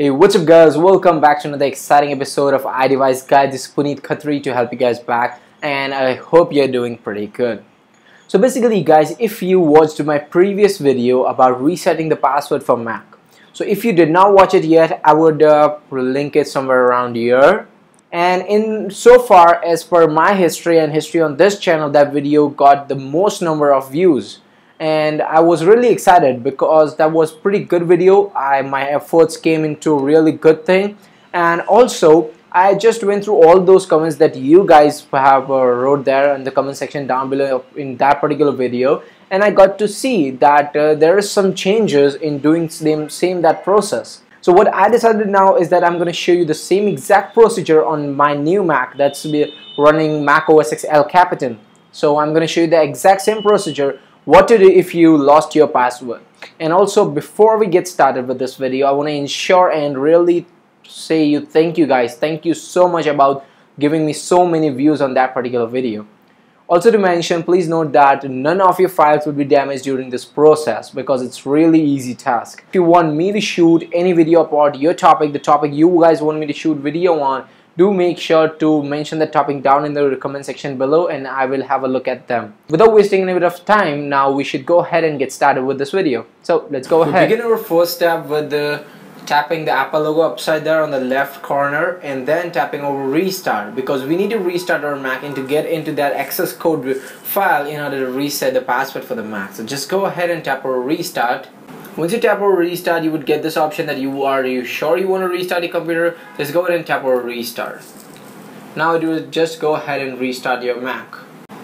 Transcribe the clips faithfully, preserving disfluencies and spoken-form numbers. Hey, what's up guys, welcome back to another exciting episode of iDevice Guide. This is Puneet Khatri to help you guys back, and I hope you're doing pretty good. So basically guys, if you watched my previous video about resetting the password for Mac, so if you did not watch it yet, I would uh, link it somewhere around here. And in so far as per my history and history on this channel, that video got the most number of views. And I was really excited because that was pretty good video. I my efforts came into a really good thing, and also I just went through all those comments that you guys have uh, wrote there in the comment section down below in that particular video, and I got to see that uh, there is some changes in doing same, same that process. So what I decided now is that I'm going to show you the same exact procedure on my new Mac that's running Mac O S X El Capitan. So I'm going to show you the exact same procedure, what to do if you lost your password. And also, before we get started with this video, I want to ensure and really say you thank you guys, thank you so much about giving me so many views on that particular video. Also to mention, please note that none of your files will be damaged during this process because it's really easy task. If you want me to shoot any video about your topic, the topic you guys want me to shoot video on, do make sure to mention that topic down in the comment section below, and I will have a look at them. Without wasting any bit of time, now we should go ahead and get started with this video. So let's go ahead. We begin our first step with the, tapping the Apple logo upside there on the left corner, and then tapping over restart, because we need to restart our Mac and to get into that access code file in order to reset the password for the Mac. So just go ahead and tap over restart. Once you tap over restart, you would get this option that you are, are you sure you want to restart your computer? Just go ahead and tap over restart. Now it will just go ahead and restart your Mac.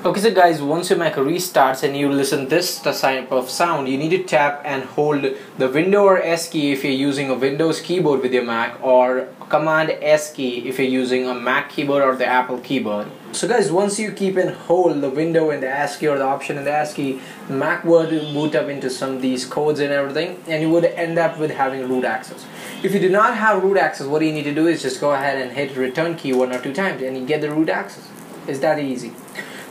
Okay, so guys, once your Mac restarts and you listen this type of sound, you need to tap and hold the Window or S key if you're using a Windows keyboard with your Mac, or Command S key if you're using a Mac keyboard or the Apple keyboard. So guys, once you keep and hold the window and the ASCII or the option and the ASCII, Mac would boot up into some of these codes and everything, and you would end up with having root access. If you do not have root access, what you need to do is just go ahead and hit return key one or two times and you get the root access. It's that easy.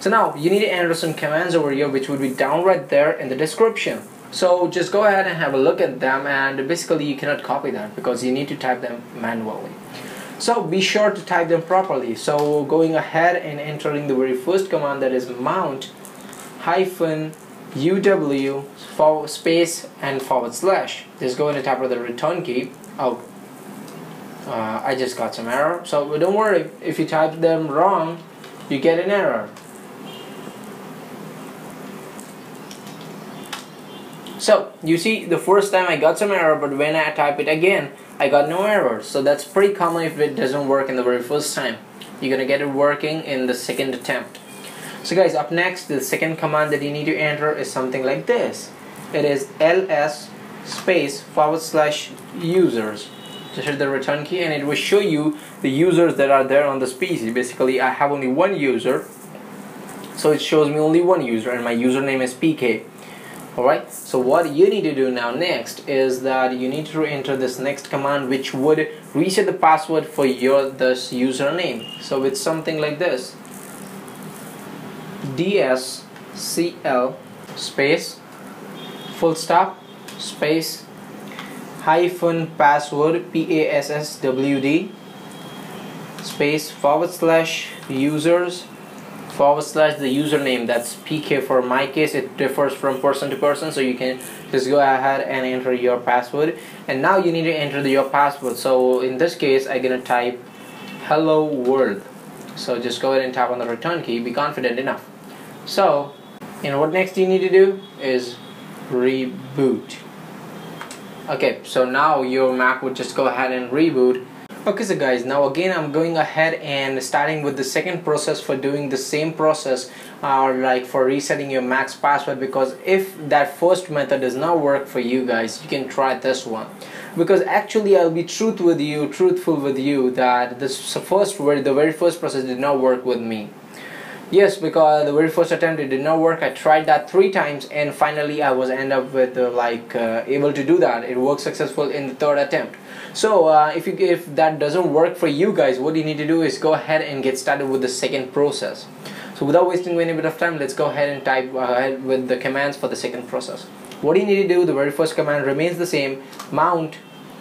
So now you need to enter some commands over here, which would be down right there in the description. So just go ahead and have a look at them, and basically you cannot copy them because you need to type them manually. So be sure to type them properly. So going ahead and entering the very first command, that is mount hyphen uw forward space and forward slash. Just go ahead and tap with the return key. Oh, uh, I just got some error. So don't worry, if you type them wrong, you get an error. So you see, the first time I got some error, but when I type it again, I got no error. So that's pretty common. If it doesn't work in the very first time, you're gonna get it working in the second attempt. So guys, up next, the second command that you need to enter is something like this. It is ls space forward slash users. Just hit the return key and it will show you the users that are there on this P C. Basically I have only one user, so it shows me only one user, and my username is P K. Alright, so what you need to do now next is that you need to enter this next command, which would reset the password for your this username. So it's something like this: D S C L space full stop space hyphen password P A S S W D space forward slash users forward slash the username, that's P K for my case. It differs from person to person, so you can just go ahead and enter your password. And now you need to enter the, your password. So in this case, I'm gonna type hello world. So just go ahead and tap on the return key, be confident enough. So, and what next you need to do is reboot. Okay, so now your Mac would just go ahead and reboot. Okay, so guys, now again I'm going ahead and starting with the second process for doing the same process or uh, like for resetting your Mac's password, because if that first method does not work for you guys, you can try this one. Because actually I'll be truth with you, truthful with you, that this first the very first process did not work with me. Yes, because the very first attempt it did not work. I tried that three times and finally I was end up with uh, like uh, able to do that. It worked successful in the third attempt. So uh, if, you, if that doesn't work for you guys, what you need to do is go ahead and get started with the second process. So without wasting any bit of time, let's go ahead and type ahead uh, with the commands for the second process. What you need to do, the very first command remains the same: mount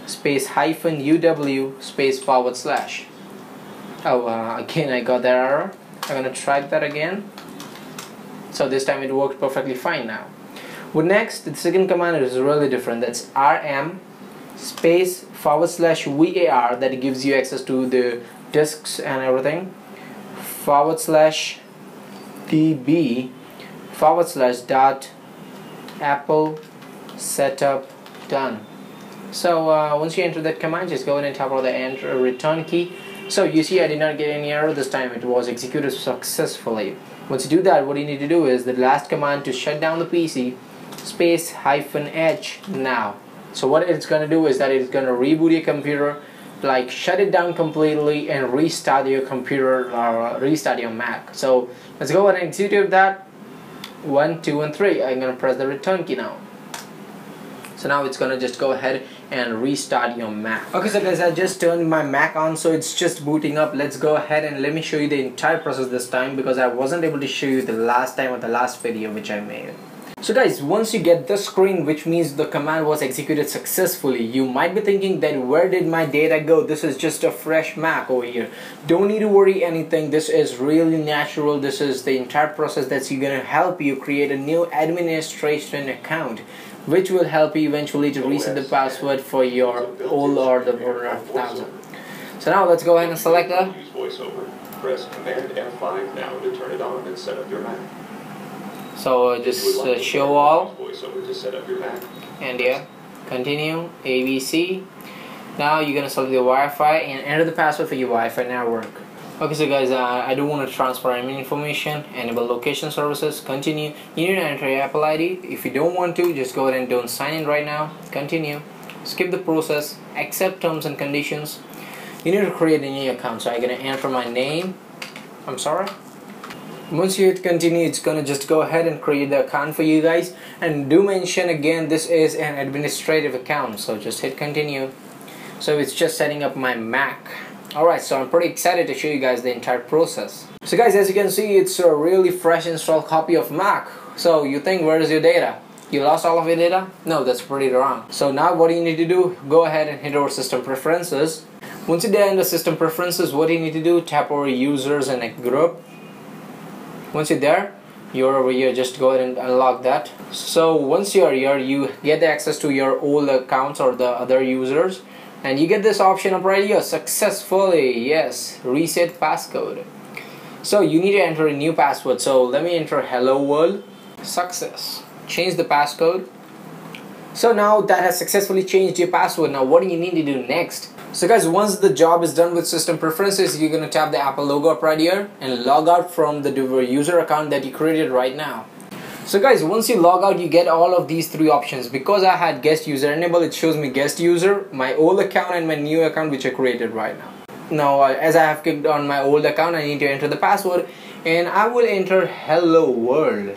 space hyphen uw space forward slash. Oh, uh, again I got that error. I'm gonna try that again. So this time it worked perfectly fine now. But next, the second command is really different. That's rm space forward slash var, that gives you access to the disks and everything, forward slash db forward slash dot apple setup done. So uh, once you enter that command, just go in and tap on the enter return key. So you see I did not get any error this time, it was executed successfully. Once you do that, what you need to do is the last command to shut down the P C, space hyphen H now. So what it's gonna do is that it's gonna reboot your computer, like shut it down completely and restart your computer or uh, restart your Mac. So let's go ahead and execute that. one, two, and three. I'm gonna press the return key now. So now it's gonna just go ahead and restart your Mac. Okay, so guys, I just turned my Mac on, so it's just booting up. Let's go ahead and let me show you the entire process this time, because I wasn't able to show you the last time or the last video which I made. So guys, once you get the screen, which means the command was executed successfully, you might be thinking that where did my data go? This is just a fresh Mac over here. Don't need to worry anything. This is really natural. This is the entire process that's going to help you create a new administration account, which will help you eventually to reset the password for your old or the browser. So now let's go ahead and select that. Press Command F five now to turn it on and set up your Mac. So uh, just uh, show all, and yeah, continue, A B C. Now you're gonna select your Wi-Fi and enter the password for your Wi-Fi network. Okay, so guys, uh, I don't want to transfer any information. Enable location services, continue. You need to enter your Apple I D. If you don't want to, just go ahead and don't sign in right now. Continue, skip the process, accept terms and conditions. You need to create a new account, so I'm gonna enter my name. I'm sorry. Once you hit continue, it's gonna just go ahead and create the account for you guys. And do mention again, this is an administrative account, so just hit continue. So it's just setting up my Mac. Alright, so I'm pretty excited to show you guys the entire process. So guys, as you can see, it's a really fresh installed copy of Mac. So you think, where is your data? You lost all of your data? No, that's pretty wrong. So now what you need to do, go ahead and hit over system preferences. Once you're there in the system preferences, what you need to do, tap over users and a group. Once you're there, you're over here, just go ahead and unlock that. So once you're here, you get the access to your old accounts or the other users, and you get this option up right here, successfully, yes, reset passcode. So you need to enter a new password, so let me enter hello world, success, change the passcode. So now that has successfully changed your password. Now what do you need to do next? So guys, once the job is done with system preferences, you're gonna tap the Apple logo up right here and log out from the user account that you created right now. So guys, once you log out, you get all of these three options. Because I had guest user enabled, it shows me guest user, my old account, and my new account which I created right now. Now uh, as I have clicked on my old account, I need to enter the password, and I will enter hello world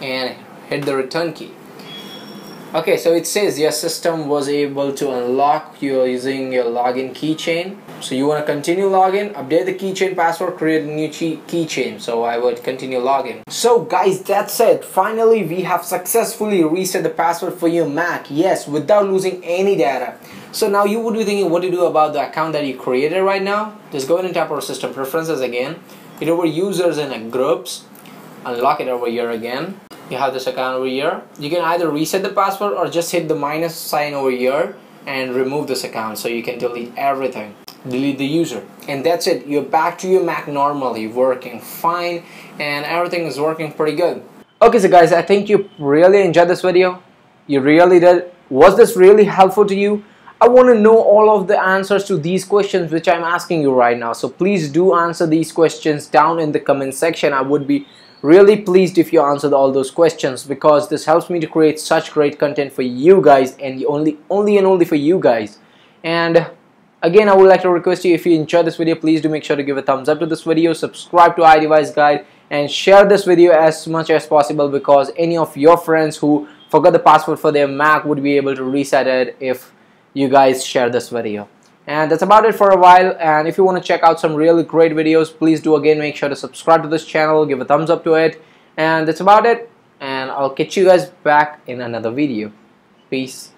and hit the return key. Okay, so it says your system was able to unlock you using your login keychain. So you want to continue login, update the keychain password, create a new keychain. So I would continue login. So guys, that's it. Finally, we have successfully reset the password for your Mac. Yes, without losing any data. So now you would be thinking what to do about the account that you created right now. Just go ahead and tap our system preferences again. Hit over users and groups. Unlock it over here again. You have this account over here. You can either reset the password or just hit the minus sign over here and remove this account, so you can delete everything, delete the user, and that's it. You're back to your Mac normally, working fine, and everything is working pretty good. Okay, so guys, I think you really enjoyed this video. You really did. Was this really helpful to you? I want to know all of the answers to these questions which I'm asking you right now, so please do answer these questions down in the comment section. I would be really pleased if you answered all those questions, because this helps me to create such great content for you guys, and only only and only for you guys. And again, I would like to request you, if you enjoyed this video, please do make sure to give a thumbs up to this video, subscribe to iDevice Guide, and share this video as much as possible, because any of your friends who forgot the password for their Mac would be able to reset it if you guys share this video. And that's about it for a while, and if you want to check out some really great videos, please do again make sure to subscribe to this channel, give a thumbs up to it, and that's about it, and I'll catch you guys back in another video. Peace.